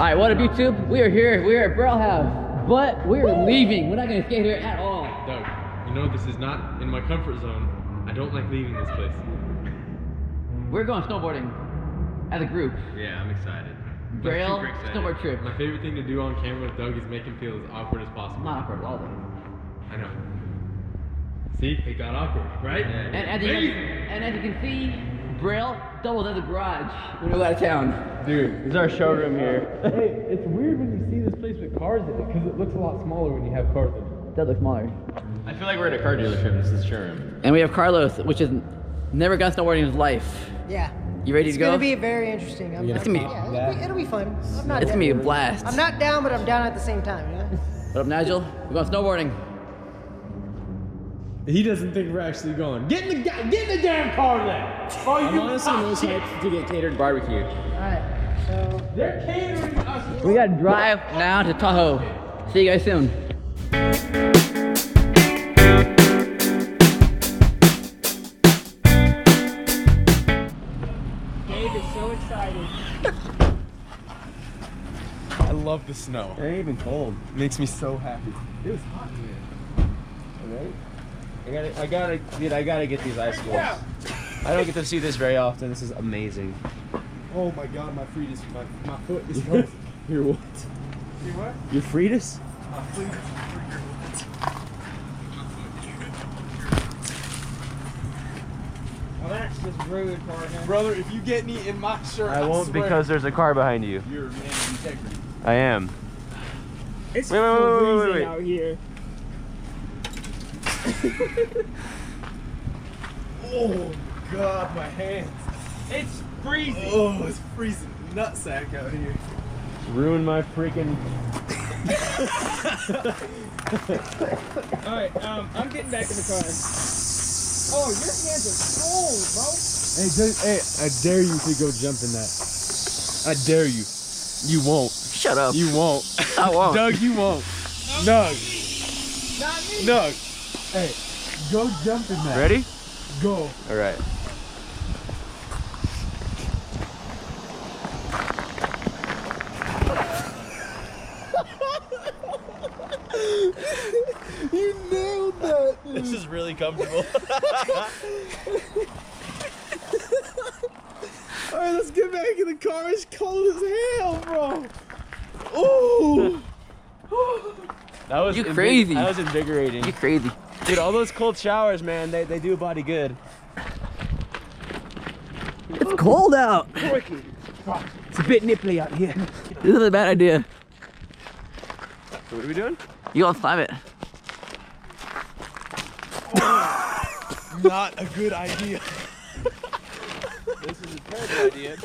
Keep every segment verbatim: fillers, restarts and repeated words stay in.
Alright, what up YouTube? We are here, we are at Braille House, but we are leaving. We're not going to stay here at all. Doug, you know this is not in my comfort zone. I don't like leaving this place. We're going snowboarding as a group. Yeah, I'm excited. Braille snowboard trip. My favorite thing to do on camera with Doug is make him feel as awkward as possible. Not awkward at all though. I know. See, it got awkward, right? And, and, as you can, and as you can see, Braille doubled as a garage when we go out of town. Dude, this is our showroom here. Hey, it's weird when you see this place with cars in it because it looks a lot smaller when you have cars in it. It does look smaller. I feel like we're at a car dealership. This is the showroom. And we have Carlos, which is never gone snowboarding in his life. Yeah. You ready it's to go? It's going to be very interesting. I'm it's going to be, yeah, it'll be, it'll be fun. I'm not it's going to be a blast. I'm not down, but I'm down at the same time, you know? What up, Nigel? We're going snowboarding. He doesn't think we're actually going. Get in the get in the damn car then! Oh, I'm you honestly most hyped to get catered barbecue. Alright, so they're catering us. We gotta drive now to Tahoe. See you guys soon. Dave is so excited. I love the snow. It ain't even cold. It makes me so happy. It was hot man. Alright? I gotta, I gotta, dude, I gotta get these icicles. Yeah. I don't get to see this very often. This is amazing. Oh my God, my freedis, my, my foot is hurt. Your what? Your what? Your freedis? My freedis. Well, that's just rude, partner. Brother, if you get me in my shirt, I, I won't swear. Because there's a car behind you. You're a man of integrity. I am. It's wait, wait, wait, wait, wait, wait. Out here. Oh God, my hands. It's freezing. Oh, it's freezing nutsack out here. Ruined my freaking. Alright, um, I'm getting back in the car. Oh, your hands are cold, bro. Hey, just, hey, I dare you to go jump in that. I dare you. You won't. Shut up. You won't. I won't. Doug, you won't. Doug. Not me. Doug. Hey, go jump in that. Ready? Go. All right. You nailed that, dude. This is really comfortable. All right, let's get back in the car. It's cold as hell, bro. Oh. That was you crazy. That was invigorating. You crazy. Dude, all those cold showers, man, they, they do a body good. It's cold out. It's a bit nipply out here. This is a bad idea. So what are we doing? You gonna climb it. Oh, not a good idea. This is a terrible idea.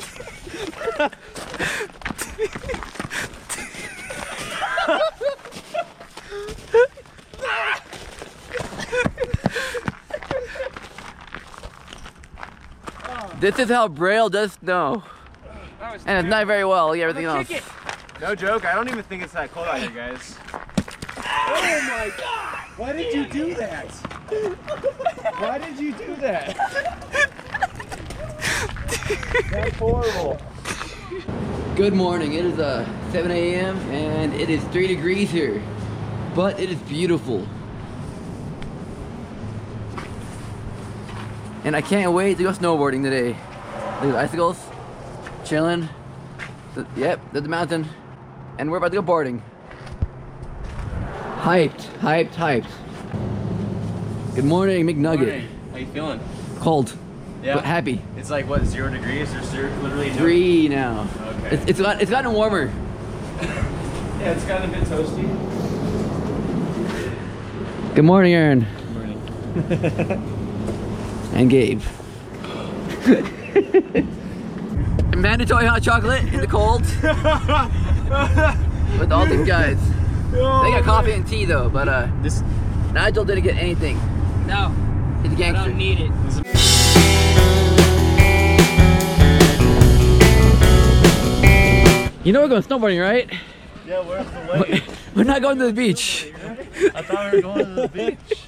This is how Braille does snow. And terrible. It's not very well, yeah, everything else. It. No joke, I don't even think it's that cold out here, guys. Oh my God! Why did you do that? Why did you do that? That's horrible. Good morning, it is uh, seven A M and it is three degrees here. But it is beautiful. And I can't wait to go snowboarding today. There's icicles, chilling. So, yep, there's the mountain. And we're about to go boarding. Hyped, hyped, hyped. Good morning, McNugget. Morning. How you feeling? Cold, yeah. But happy. It's like, what, zero degrees? Or zero, literally no... Three now. Okay. It's, it's, got, it's gotten warmer. Yeah, it's gotten a bit toasty. Good morning, Aaron. Good morning. And Gabe. Mandatory hot chocolate in the cold. With all these guys. Oh, they got coffee and tea though, but uh, this Nigel didn't get anything. No. He's a gangster. I don't need it. You know we're going snowboarding, right? Yeah, we're up the way. We're not going to the beach. I thought we were going to the beach.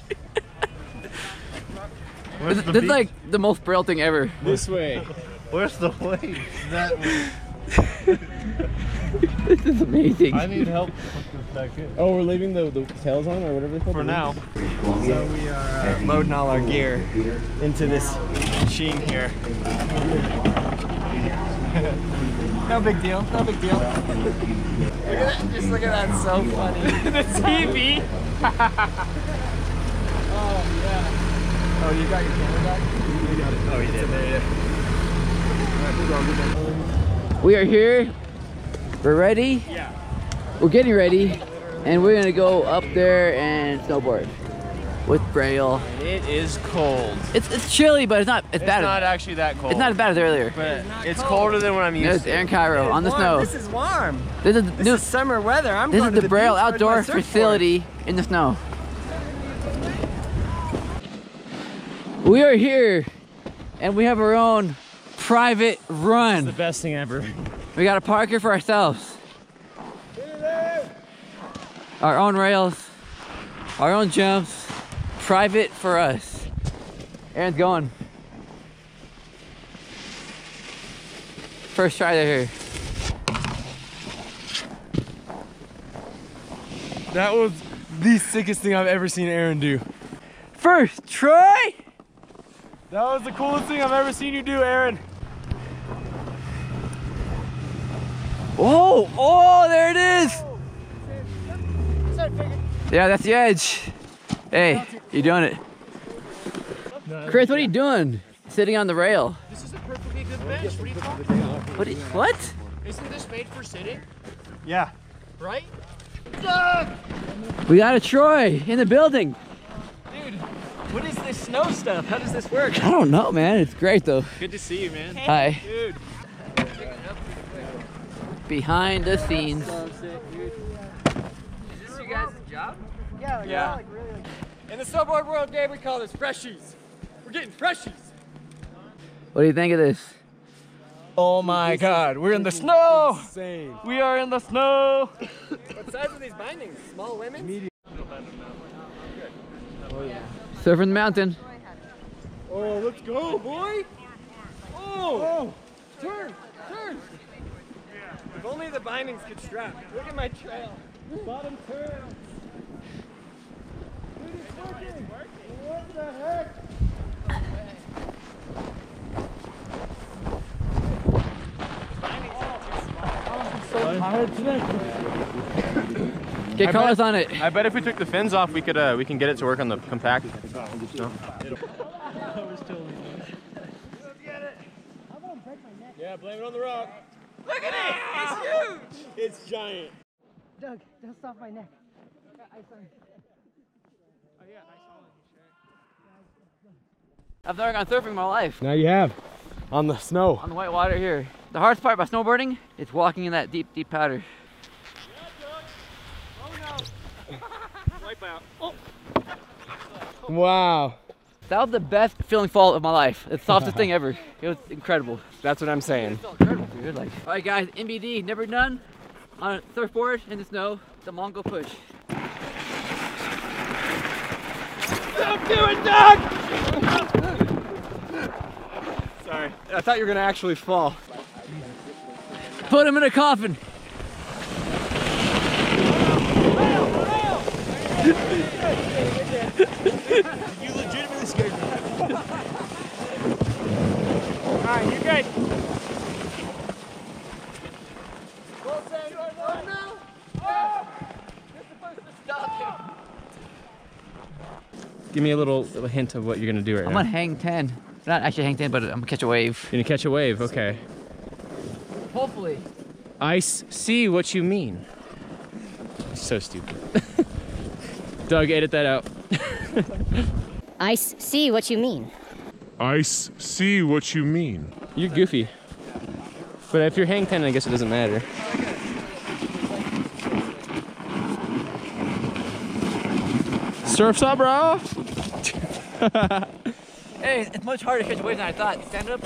This is like the most Braille thing ever. This way. Where's the way? That way. This is amazing. I need help to put this back in. Oh, we're leaving the, the tails on or whatever they call it? For now. So we are uh, loading all our gear into this machine here. No big deal, no big deal. Look at that, just look at that, so funny. The T V! Oh, yeah. Oh, you got your camera back? You got it. Oh, you did, there you go. We are here. We're ready? Yeah. We're getting ready, and we're gonna go up there and snowboard with Braille. It is cold. It's it's chilly, but it's not it's, it's bad. It's not actually that cold. It's not as bad as earlier. But it's, it's cold. colder than what I'm used no, it's to. It's Aaron Cairo it on the warm. snow. This is warm. This is, this new, is summer weather. I'm this going is the, the Braille outdoor facility in the snow. We are here, and we have our own private run. It's the best thing ever. We got a park here for ourselves. Our own rails, our own jumps, private for us. Aaron's going. First try they're here. That was the sickest thing I've ever seen Aaron do. First try? That was the coolest thing I've ever seen you do, Aaron. Oh, oh, there it is. Yeah, that's the edge. Hey, you're doing it. Chris, what are you doing? Sitting on the rail. This is a perfectly good bench. What are you talking about? What? Is, what? Isn't this made for sitting? Yeah. Right? Doug! We got a Troy in the building. Dude, what is this snow stuff? How does this work? I don't know, man. It's great, though. Good to see you, man. Hey. Hi. Dude. Behind the scenes. Is this you guys' job? Yeah. Like, yeah. Like, really, like... In the snowboard world, Dave, we call this freshies. We're getting freshies. What do you think of this? Oh my this God, we're in the snow. Insane. We are in the snow. What size are these bindings? Small women? Medium. Oh, yeah. Surfing the mountain. Oh, let's go, boy. Oh, oh. Turn, turn. If only the bindings could strap. Look at my trail. Bottom turn. Dude, it's working. It's working. What the heck? The bindings are too small. I'm so tired today. Get colors on it. I bet if we took the fins off, we could uh, we can get it to work on the compact. No. Let's get it. I'm gonna break my neck. Yeah, blame it on the rock. Look at it! It's huge! It's giant. Doug, don't stop my neck. I got ice on it. Oh yeah, ice on it. I've never gone surfing in my life. Now you have. On the snow. On the white water here. The hardest part about snowboarding is walking in that deep, deep powder. Yeah, Doug. Oh no. Wipe out. Oh. Wow. That was the best feeling fall of my life. It's the softest thing ever. It was incredible. That's what I'm saying. It felt incredible, dude. Like, all right, guys, N B D, never done on a surfboard in the snow. The Mongol push. Don't do it, Doug! Sorry. I thought you were gonna actually fall. Put him in a coffin. You legitimately scared me. Alright, you good. Well said, right now. No. Oh. You're supposed to stop him. Give me a little, little hint of what you're gonna do right I'm now. I'm gonna hang ten. Not actually hang ten, but I'm gonna catch a wave. You're gonna catch a wave, okay. Hopefully. I see what you mean. So stupid. Doug, edit that out. I see what you mean. I see what you mean. You're goofy. But if you're hang ten, I guess it doesn't matter. Surf's up, bro! Hey, it's much harder to catch a wave than I thought. Stand up?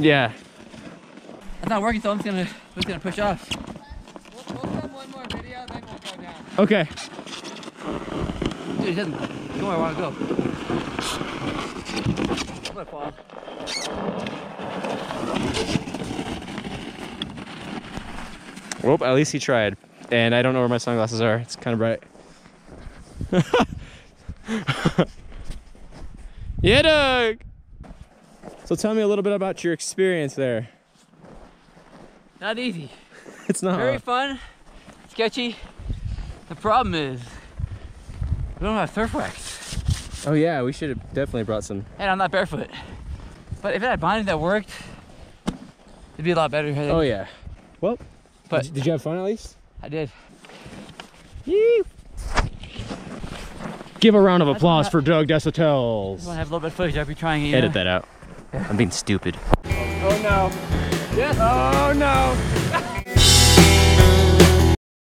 Yeah. It's not working, so I'm just gonna, I'm just gonna push off. We'll, we'll send one more video, then we'll go down. Okay. Dude, it doesn't go where I want to go. I'm gonna fall. Well, at least he tried. And I don't know where my sunglasses are. It's kind of bright. Yeah, Doug! So tell me a little bit about your experience there. Not easy. It's not Very hard. fun, sketchy. The problem is, we don't have surf wax. Oh yeah, we should have definitely brought some. And I'm not barefoot. But if it had bindings that worked, it'd be a lot better. Oh yeah. Well, but did, did you have fun at least? I did. Yee. Give a round of applause for Doug Des Autels. I just want to have a little bit of footage. I'll be trying it. Edit know? that out. Yeah. I'm being stupid. Oh no. Yes. Oh no.